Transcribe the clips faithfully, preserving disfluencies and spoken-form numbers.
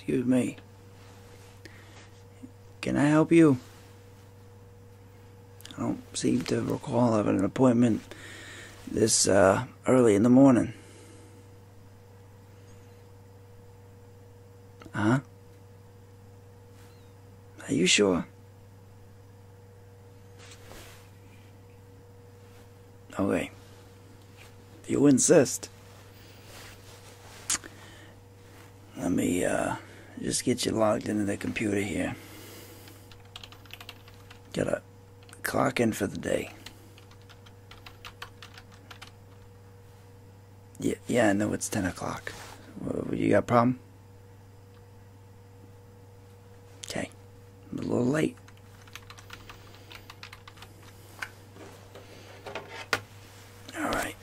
Excuse me. Can I help you? I don't seem to recall having an appointment this uh, early in the morning. Huh? Are you sure? Okay. You insist. Let me uh, just get you logged into the computer here. Gotta clock in for the day. Yeah, yeah, I know it's ten o'clock. You got a problem? Okay, I'm a little late. All right.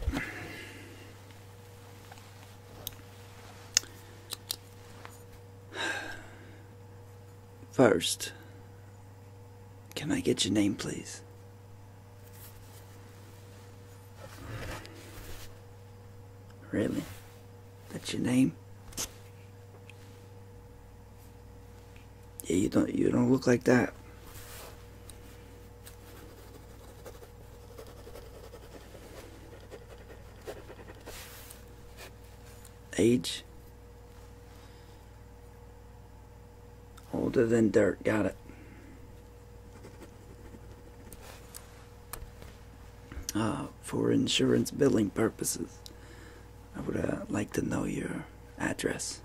First, can I get your name, please? Really? That's your name? Yeah, you don't you don't look like that. Age? Older than dirt, got it. Uh, for insurance billing purposes, I would uh, like to know your address.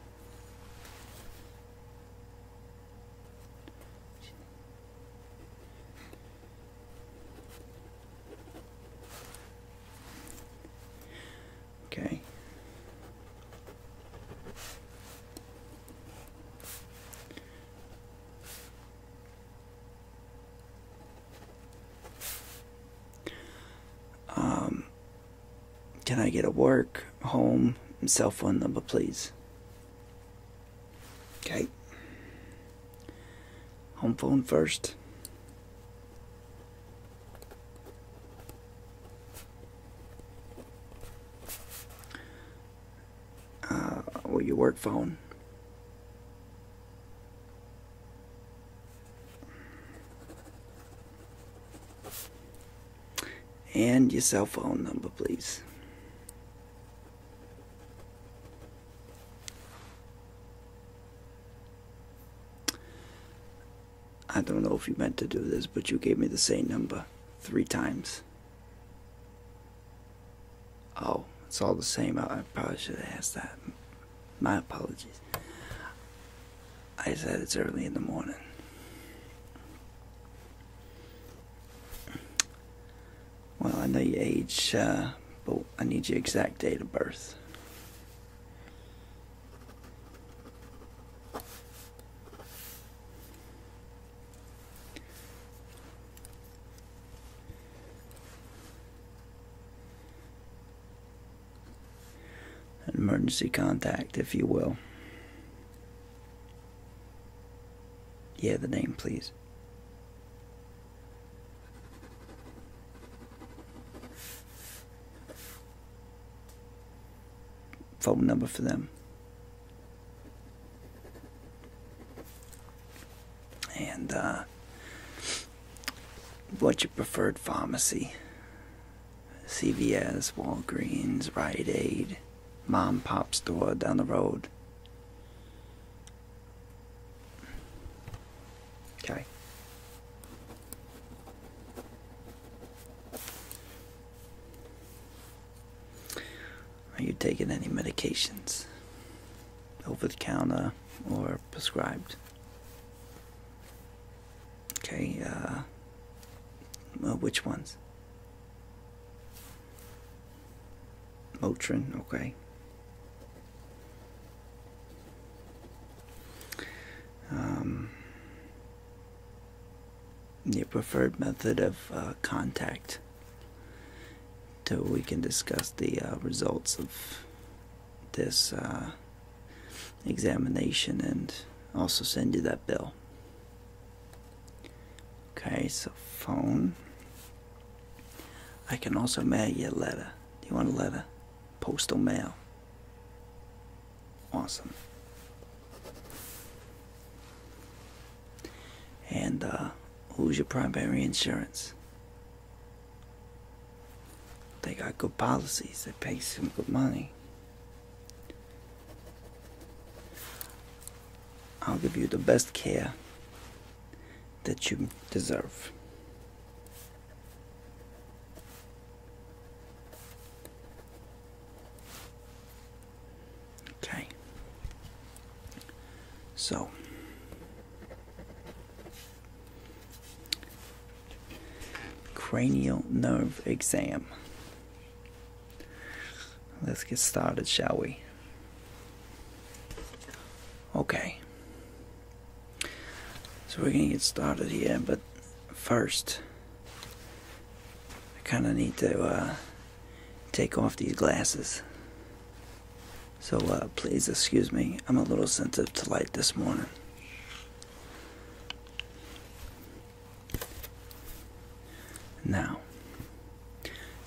Okay. Can I get a work, home, and cell phone number, please? Okay. Home phone first. Uh, or your work phone. And your cell phone number, please. I don't know if you meant to do this, but you gave me the same number three times. Oh, it's all the same. I probably should have asked that. My apologies. I said it's early in the morning. Well, I know your age, uh, but I need your exact date of birth. Emergency contact, if you will. Yeah, the name, please. Phone number for them. And uh, what's your preferred pharmacy? C V S, Walgreens, Rite Aid, Mom Pop store down the road. Okay. Are you taking any medications? Over the counter or prescribed? Okay, uh, well, which ones? Motrin, okay. Um, your preferred method of uh, contact till we can discuss the uh, results of this uh, examination and also send you that bill. Okay, so phone. I can also mail you a letter. Do you want a letter? Postal mail. Awesome. and uh, who's your primary insurance? They got good policies. They pay some good money. I'll give you the best care that you deserve. Okay. So, cranial nerve exam. Let's get started, shall we? Okay. So we're gonna get started here, but first, I kinda need to uh, take off these glasses. So uh, please excuse me, I'm a little sensitive to light this morning. Now,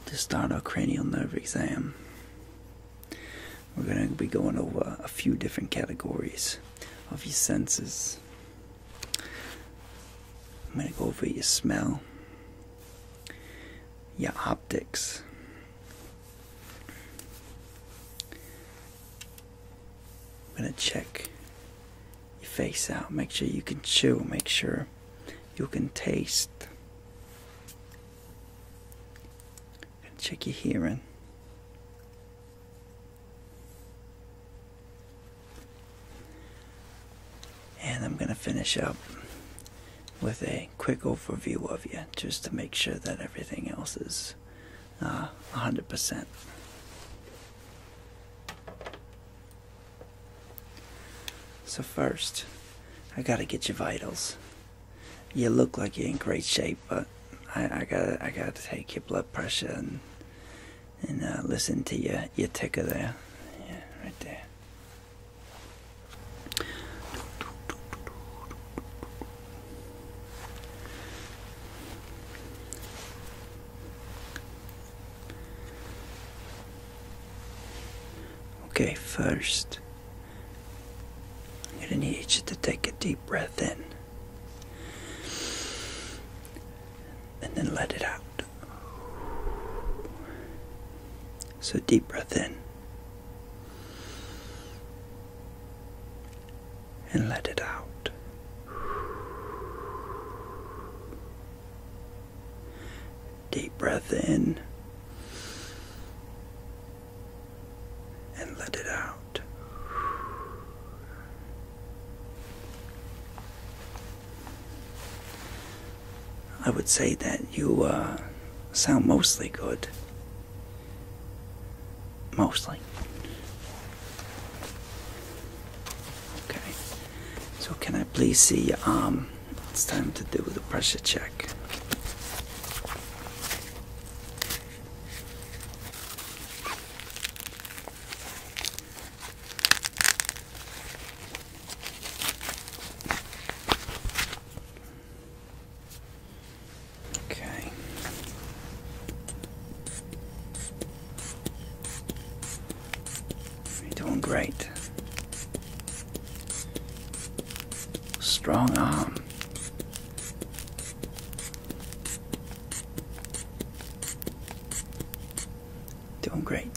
to start our cranial nerve exam, we're going to be going over a few different categories of your senses. I'm going to go over your smell, your optics, I'm going to check your face out, make sure you can chew, make sure you can taste, I'm going to check your hearing. And I'm going to finish up with a quick overview of you, just to make sure that everything else is uh, one hundred percent. So first, I got to get your vitals. You look like you're in great shape, but I, I got I got to take your blood pressure and, and uh, listen to your, your ticker there. Yeah, right there. Okay, first, I'm going to need you to take a deep breath in, and then let it out. So deep breath in, and let it out. Deep breath in. I would say that you uh, sound mostly good. Mostly. Okay. So can I please see your arm? It's time to do the pressure check. Great. Strong arm. Doing great.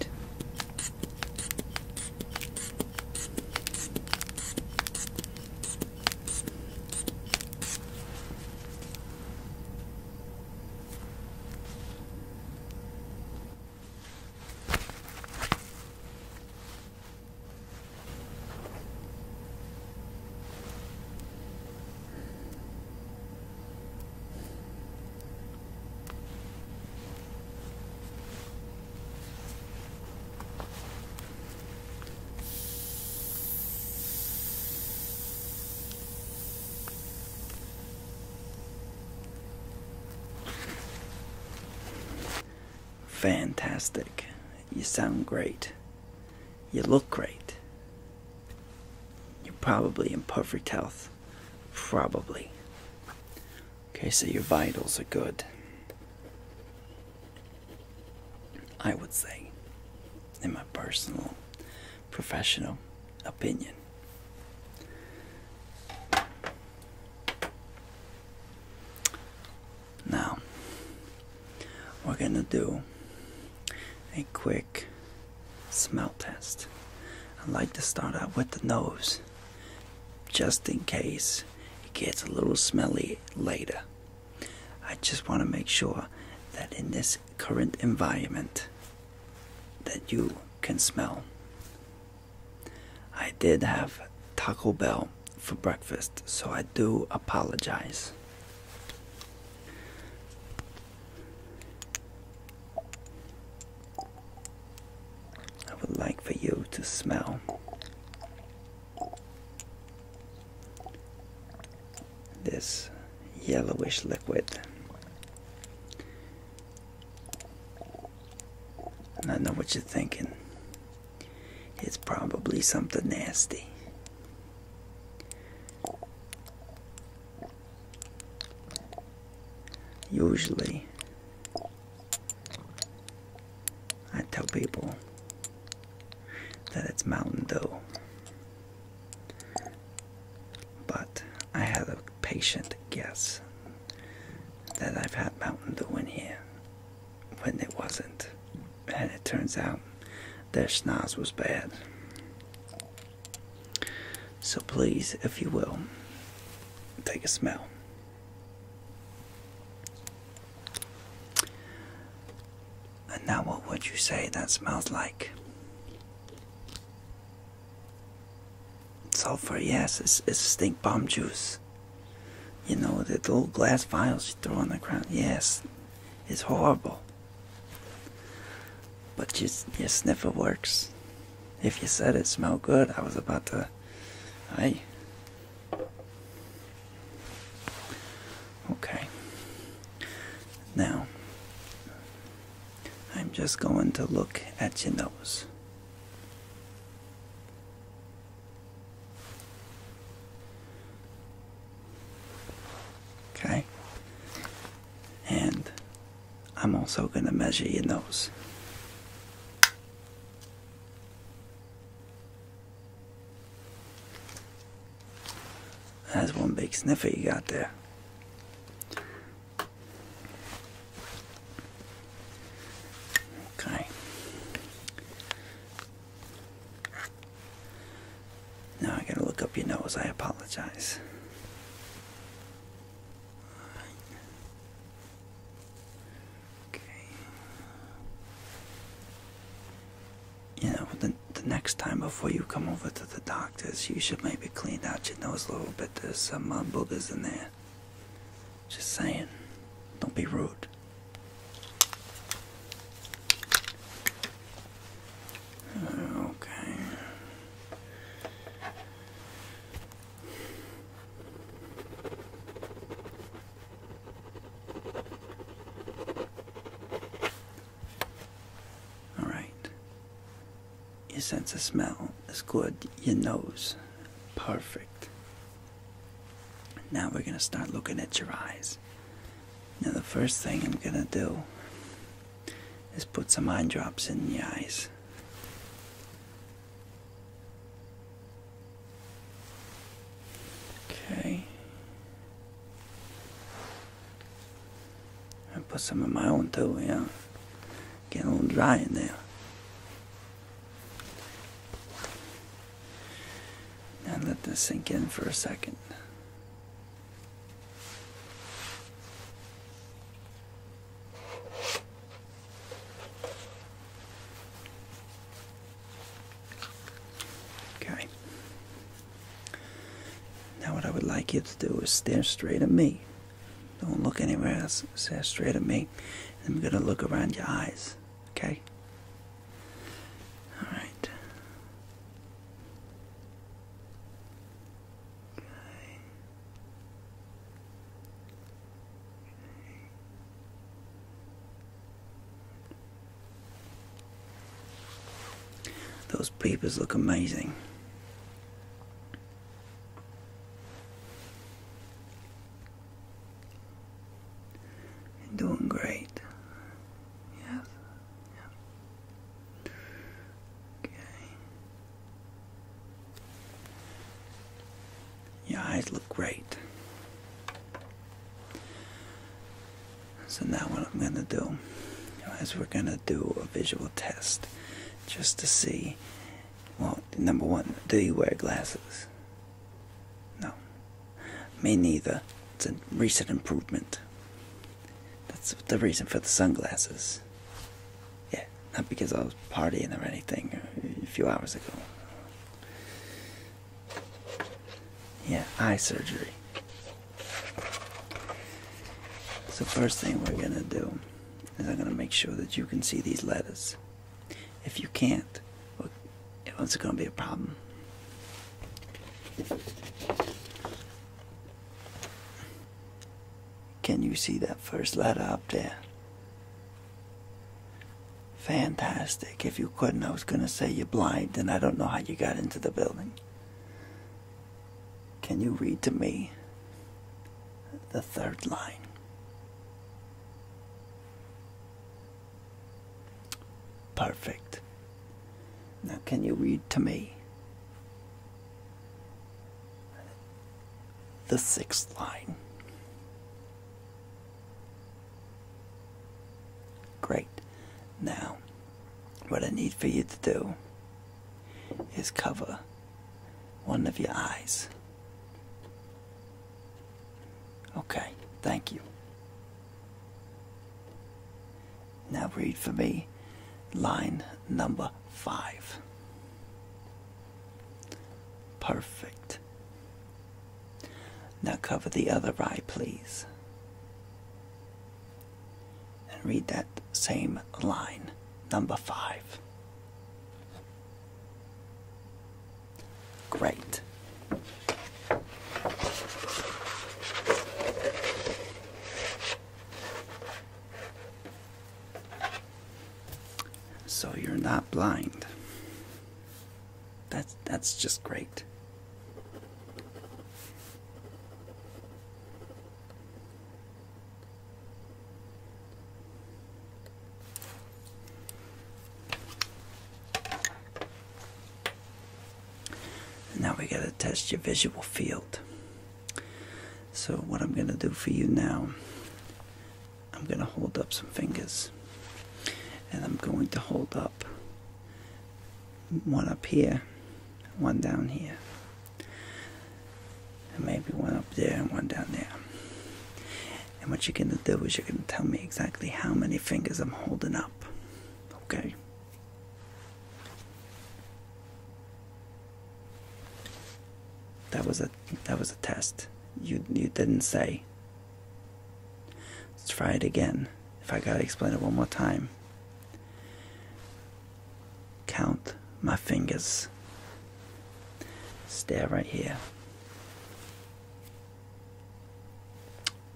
Fantastic. You sound great. You look great. You're probably in perfect health. Probably. Okay, so your vitals are good. I would say, in my personal, professional opinion. do a quick smell test. I like to start out with the nose, just in case it gets a little smelly later. I just want to make sure that in this current environment that you can smell. I did have Taco Bell for breakfast, so I do apologize. I would like for you to smell this yellowish liquid. And I know what you're thinking. It's probably something nasty. Usually, I tell people that it's Mountain Dew, but I had a patient guess that I've had Mountain Dew in here when it wasn't, and it turns out their schnoz was bad. So please, if you will, take a smell. Now what would you say that smells like? Sulfur, yes, it's, it's stink bomb juice. You know, the little glass vials you throw on the ground, yes, it's horrible. But your, your sniffer works. If you said it smelled good, I was about to, hey. Okay. Now, I'm just going to look at your nose. Okay? And I'm also going to measure your nose. That's one big sniffer you got there. I apologize. Okay. You know, the, the next time before you come over to the doctor's, you should maybe clean out your nose a little bit. There's some uh, boogers in there. Just saying. Don't be rude. Your sense of smell is good. Your nose, perfect. Now we're gonna start looking at your eyes. Now the first thing I'm gonna do is put some eye drops in your eyes. Okay. I put some of my own too, yeah. Getting a little dry in there. Let this sink in for a second. Okay. Now what I would like you to do is stare straight at me. Don't look anywhere else. Stare straight at me. And I'm gonna look around your eyes. Okay? Those peepers look amazing. You're doing great. Yes. Yeah. Okay. Your eyes look great. So now what I'm gonna do, guys, we're going to do a visual test just to see, well, number one, do you wear glasses? No. Me neither. It's a recent improvement. That's the reason for the sunglasses. Yeah, not because I was partying or anything a few hours ago. Yeah, eye surgery. So first thing we're going to do is I'm going to make sure that you can see these letters. If you can't, well, it's going to be a problem. Can you see that first letter up there? Fantastic. If you couldn't, I was going to say you're blind, and I don't know how you got into the building. Can you read to me the third line? Perfect. Now can you read to me the sixth line? Great. Now, what I need for you to do is cover one of your eyes. Okay, thank you. Now read for me line number five. Perfect. Now cover the other eye, please. And read that same line, number five. Great. So you're not blind. That's, that's just great. Now we gotta test your visual field. So what I'm gonna do for you now, I'm gonna hold up some fingers. And I'm going to hold up one up here, one down here, and maybe one up there and one down there. And what you're going to do is you're going to tell me exactly how many fingers I'm holding up, okay? That was a, that was a test. You, you didn't say. Let's try it again. If I gotta explain it one more time. Count my fingers. Stare right here.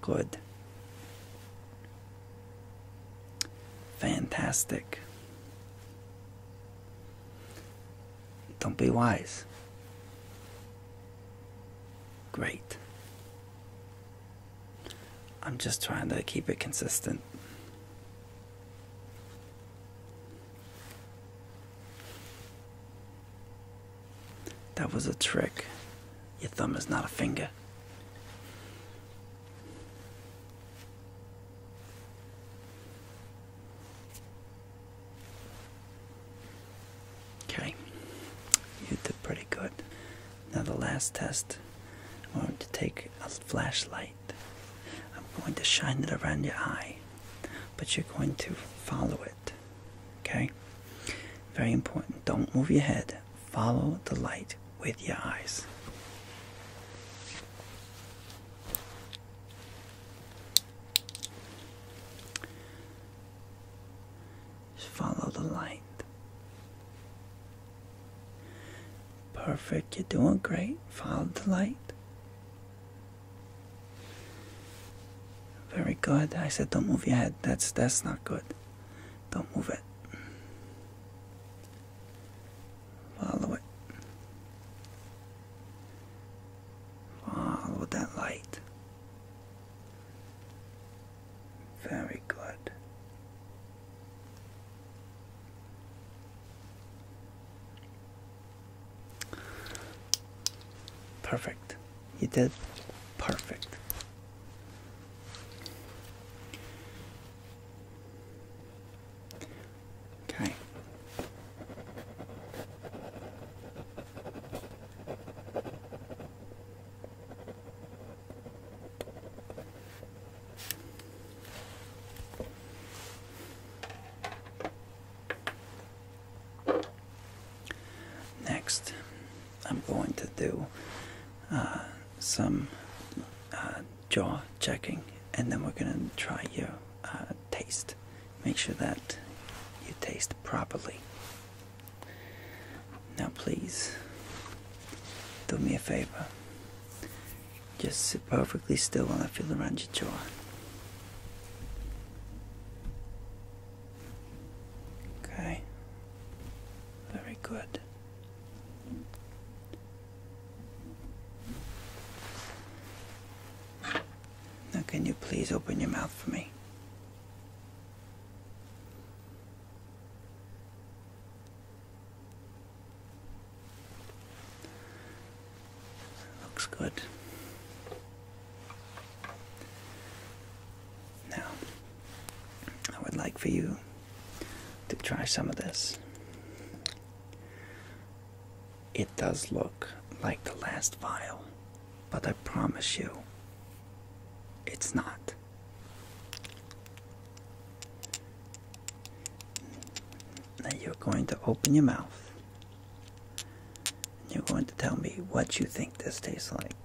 Good. Fantastic. Don't be wise. Great. I'm just trying to keep it consistent. That was a trick. Your thumb is not a finger. Okay. You did pretty good. Now the last test. I'm going to take a flashlight. I'm going to shine it around your eye. But you're going to follow it. Okay? Very important. Don't move your head. Follow the light with your eyes. Just follow the light. Perfect, you're doing great. Follow the light. Very good. I said don't move your head. That's that's not good. Don't move it. Very good. Perfect. You did perfect. next I'm going to do uh, some uh, jaw checking, and then we're going to try your uh, taste. Make sure that you taste properly. Now please, do me a favor. Just sit perfectly still while I feel around your jaw. Okay. Very good. Now can you please open your mouth for me? Looks good. For you to try some of this. It does look like the last vial, but I promise you, it's not. Now you're going to open your mouth, and you're going to tell me what you think this tastes like.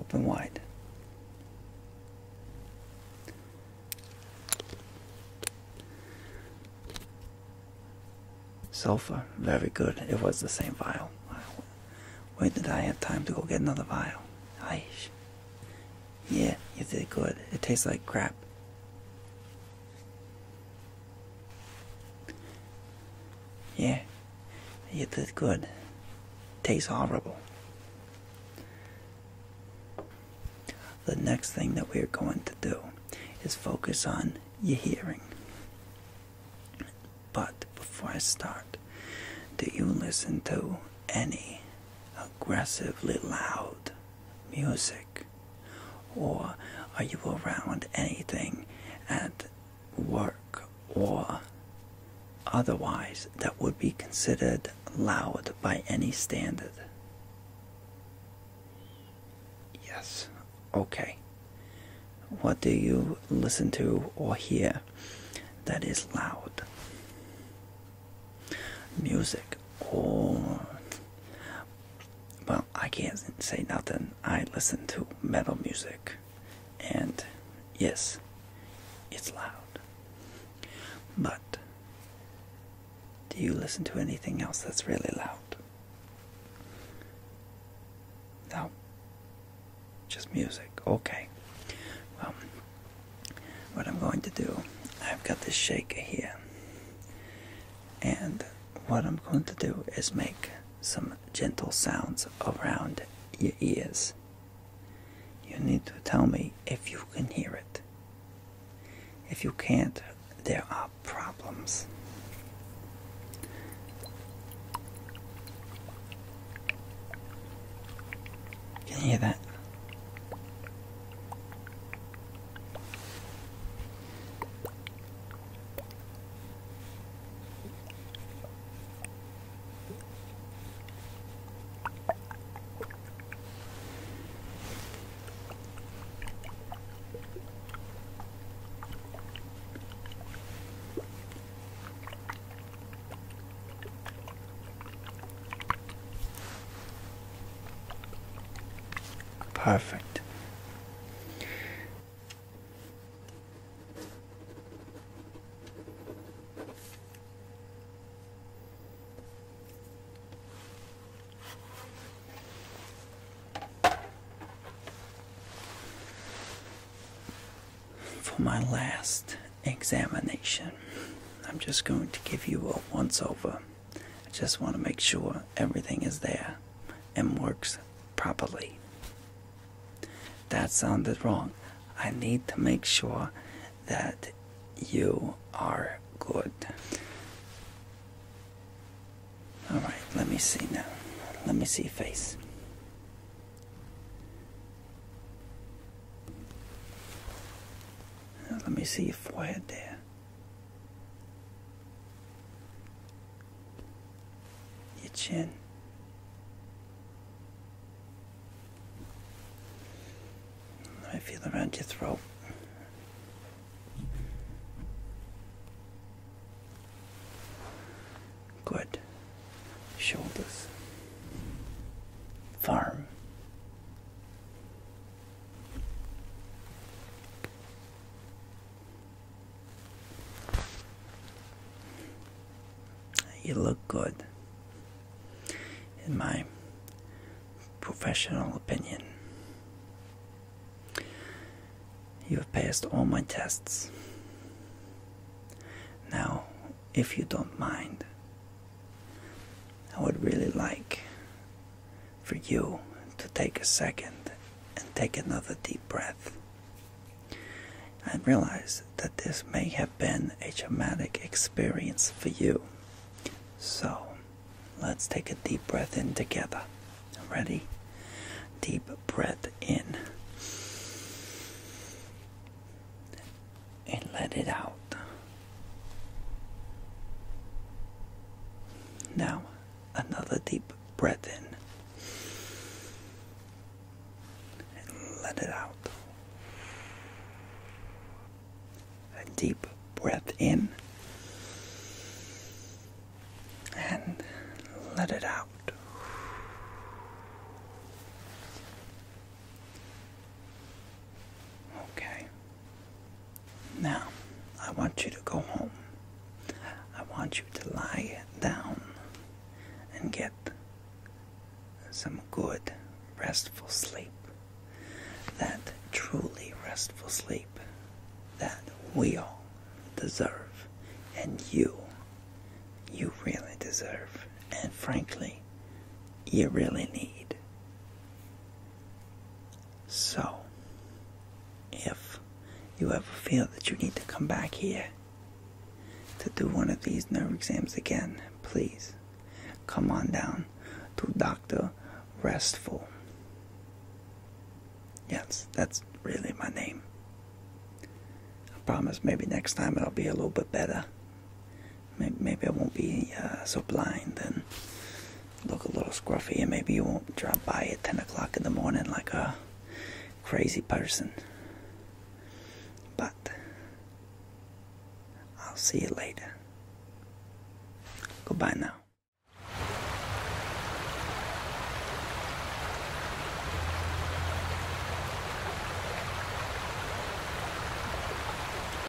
Open wide. Sulfur, very good. It was the same vial. When did I have time to go get another vial? Aish. Yeah, you did good. It tastes like crap. Yeah, you did good. Tastes horrible. The next thing that we're going to do is focus on your hearing. But before I start, do you listen to any aggressively loud music? Or are you around anything at work or otherwise that would be considered loud by any standard? Yes. Okay, what do you listen to or hear that is loud? Music, or, well, I can't say nothing. I listen to metal music, and yes, it's loud. But do you listen to anything else that's really loud? No. Just music. Okay. Well, what I'm going to do, I've got this shaker here. And what I'm going to do is make some gentle sounds around your ears. You need to tell me if you can hear it. If you can't, there are problems. Can you hear that? Perfect. For my last examination, I'm just going to give you a once-over. I just want to make sure everything is there and works properly. That sounded wrong. I need to make sure that you are good. All right, let me see now. Let me see face. Let me see your forehead there. Your chin. Feel around your throat, you look good, in my professional opinion. You have passed all my tests. Now, if you don't mind, I would really like for you to take a second and take another deep breath. I realize that this may have been a traumatic experience for you. So, let's take a deep breath in together. Ready? Deep breath in. And let it out. Now, another deep breath in. And let it out. A deep breath in. And let it out. Okay. Now, I want you to go home. I want you to lie down and get some good, restful sleep. That truly restful sleep that we all deserve, and you, you really deserve, and frankly, you really need. So, if you ever feel that you need to come back here to do one of these nerve exams again, please come on down to Doctor Restful. Yes, that's really my name. I promise maybe next time it'll be a little bit better. Maybe, maybe I won't be uh, so blind and look a little scruffy, and maybe you won't drop by at ten o'clock in the morning like a crazy person. But I'll see you later. Goodbye now.